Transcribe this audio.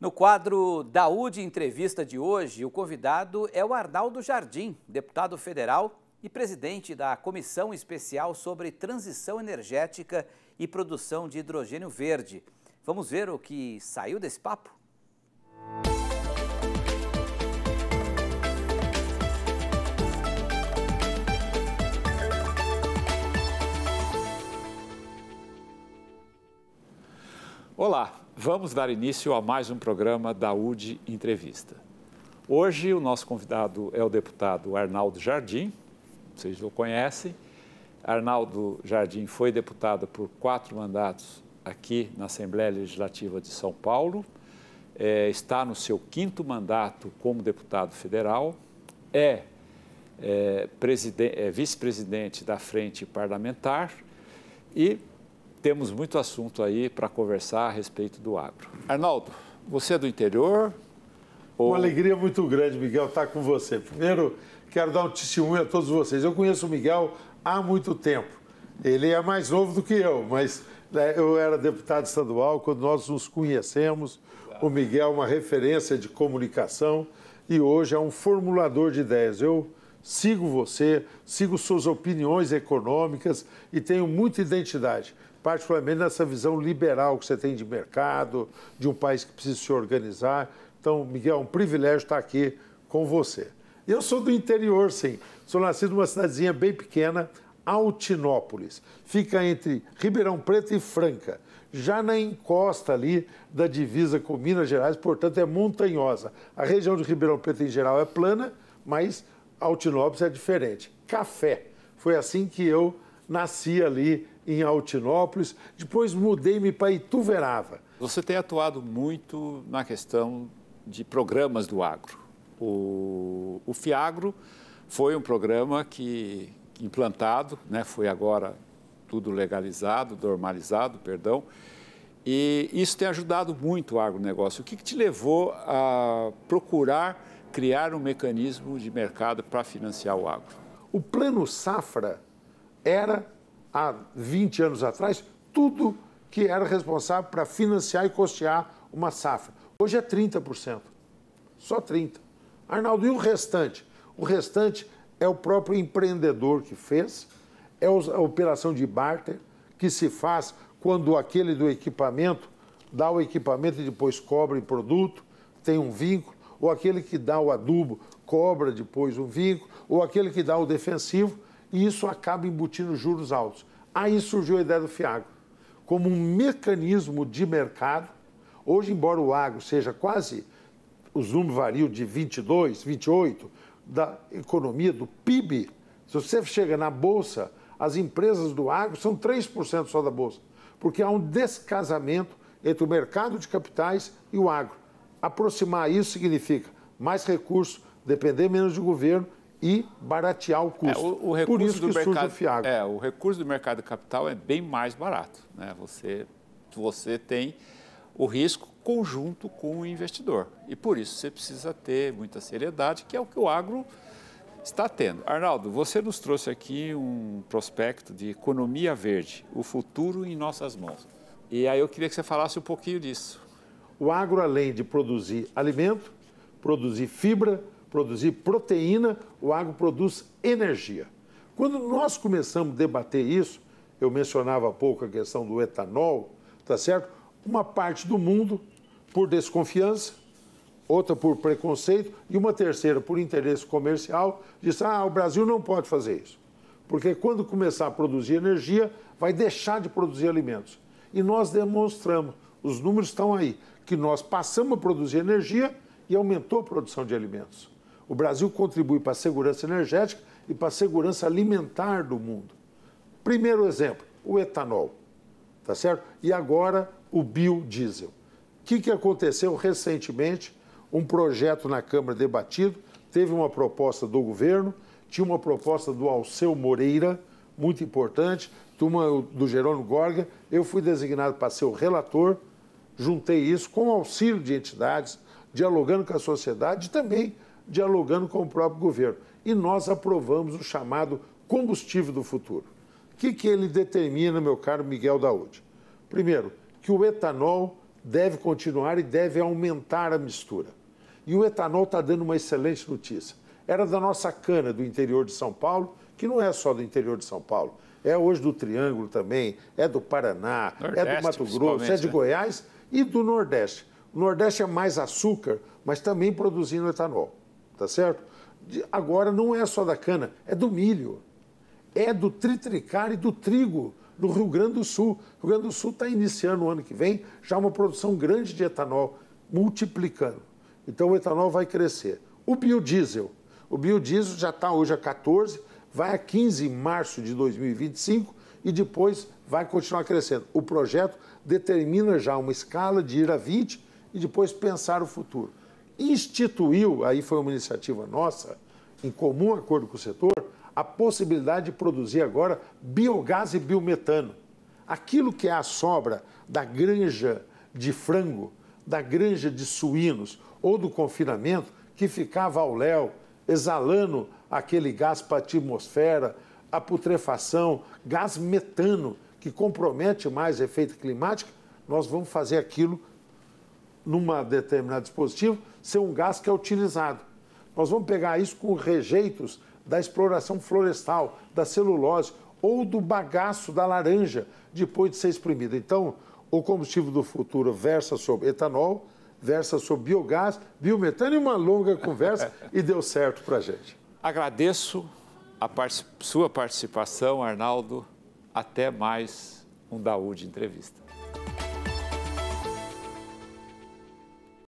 No quadro Daúde Entrevista de hoje, o convidado é o Arnaldo Jardim, deputado federal e presidente da Comissão Especial sobre Transição Energética e Produção de Hidrogênio Verde. Vamos ver o que saiu desse papo? Olá, vamos dar início a mais um programa Daúde Entrevista. Hoje o nosso convidado é o deputado Arnaldo Jardim, vocês o conhecem. Arnaldo Jardim foi deputado por 4 mandatos aqui na Assembleia Legislativa de São Paulo, está no seu 5º mandato como deputado federal, é vice-presidente da Frente Parlamentar e temos muito assunto aí para conversar a respeito do agro. Arnaldo, você é do interior? Ou... Uma alegria muito grande, Miguel, estar com você. Primeiro, quero dar um testemunho a todos vocês. Eu conheço o Miguel há muito tempo. Ele é mais novo do que eu, mas eu era deputado estadual quando nós nos conhecemos. O Miguel é uma referência de comunicação e hoje é um formulador de ideias. Eu sigo você, sigo suas opiniões econômicas e tenho muita identidade, particularmente nessa visão liberal que você tem de mercado, de um país que precisa se organizar. Então, Miguel, é um privilégio estar aqui com você. Eu sou do interior, sim. Sou nascido numa cidadezinha bem pequena, Altinópolis. Fica entre Ribeirão Preto e Franca, já na encosta ali da divisa com Minas Gerais, portanto, é montanhosa. A região de Ribeirão Preto, em geral, é plana, mas Altinópolis é diferente. Café. Foi assim que eu nasci ali, em Altinópolis, depois mudei-me para Ituverava. Você tem atuado muito na questão de programas do agro. O FIAGRO foi um programa que implantado, né, foi agora tudo legalizado, normalizado, perdão, e isso tem ajudado muito o agronegócio. O que te levou a procurar criar um mecanismo de mercado para financiar o agro? O Plano Safra era, há 20 anos atrás, tudo que era responsável para financiar e custear uma safra. Hoje é 30%, só 30%. Arnaldo, e o restante? O restante é o próprio empreendedor que fez, é a operação de barter, que se faz quando aquele do equipamento dá o equipamento e depois cobra em produto, tem um vínculo, ou aquele que dá o adubo cobra depois um vínculo, ou aquele que dá o defensivo, e isso acaba embutindo juros altos. Aí surgiu a ideia do FIAGRO, como um mecanismo de mercado. Hoje, embora o agro seja quase, os números variam de 22, 28, da economia, do PIB, se você chega na Bolsa, as empresas do agro são 3% só da Bolsa, porque há um descasamento entre o mercado de capitais e o agro. Aproximar isso significa mais recursos, depender menos do governo e baratear o custo. Por isso que surge o FIAGRO. O recurso do mercado de capital é bem mais barato, né? Você tem o risco conjunto com o investidor. E por isso você precisa ter muita seriedade, que é o que o agro está tendo. Arnaldo, você nos trouxe aqui um prospecto de economia verde, o futuro em nossas mãos. E aí eu queria que você falasse um pouquinho disso. O agro, além de produzir alimento, produzir fibra, produzir proteína, o agro produz energia. Quando nós começamos a debater isso, eu mencionava há pouco a questão do etanol, tá certo? Uma parte do mundo por desconfiança, outra por preconceito e uma terceira por interesse comercial, disse, o Brasil não pode fazer isso, porque quando começar a produzir energia, vai deixar de produzir alimentos. E nós demonstramos, os números estão aí, que nós passamos a produzir energia e aumentou a produção de alimentos. O Brasil contribui para a segurança energética e para a segurança alimentar do mundo. Primeiro exemplo, o etanol, tá certo? E agora o biodiesel. O que aconteceu recentemente? Um projeto na Câmara debatido, teve uma proposta do governo, tinha uma proposta do Alceu Moreira, muito importante, uma do Gerônimo Gorga, eu fui designado para ser o relator, juntei isso com o auxílio de entidades, dialogando com a sociedade e também dialogando com o próprio governo. E nós aprovamos o chamado combustível do futuro. O que ele determina, meu caro Miguel Daúde? Primeiro, que o etanol deve continuar e deve aumentar a mistura. E o etanol está dando uma excelente notícia. Era da nossa cana do interior de São Paulo, que não é só do interior de São Paulo, é hoje do Triângulo também, é do Paraná, Nordeste, é do Mato Grosso, é de Goiás e do Nordeste. O Nordeste é mais açúcar, mas também produzindo etanol, tá certo? Agora não é só da cana, é do milho, é do triticale e do trigo do Rio Grande do Sul. O Rio Grande do Sul está iniciando o ano que vem já uma produção grande de etanol, multiplicando. Então o etanol vai crescer. O biodiesel já está hoje a 14, vai a 15 em março de 2025 e depois vai continuar crescendo. O projeto determina já uma escala de ir a 20 e depois pensar o futuro. Instituiu, aí foi uma iniciativa nossa, em comum acordo com o setor, a possibilidade de produzir agora biogás e biometano. Aquilo que é a sobra da granja de frango, da granja de suínos ou do confinamento, que ficava ao léu, exalando aquele gás para a atmosfera, a putrefação, gás metano, que compromete mais o efeito climático, nós vamos fazer aquilo, numa determinado dispositivo, ser um gás que é utilizado. Nós vamos pegar isso com rejeitos da exploração florestal, da celulose ou do bagaço da laranja, depois de ser exprimida. Então, o combustível do futuro versa sobre etanol, versa sobre biogás, biometano, e uma longa conversa, e deu certo para a gente. Agradeço a sua participação, Arnaldo. Até mais um Daúde Entrevista.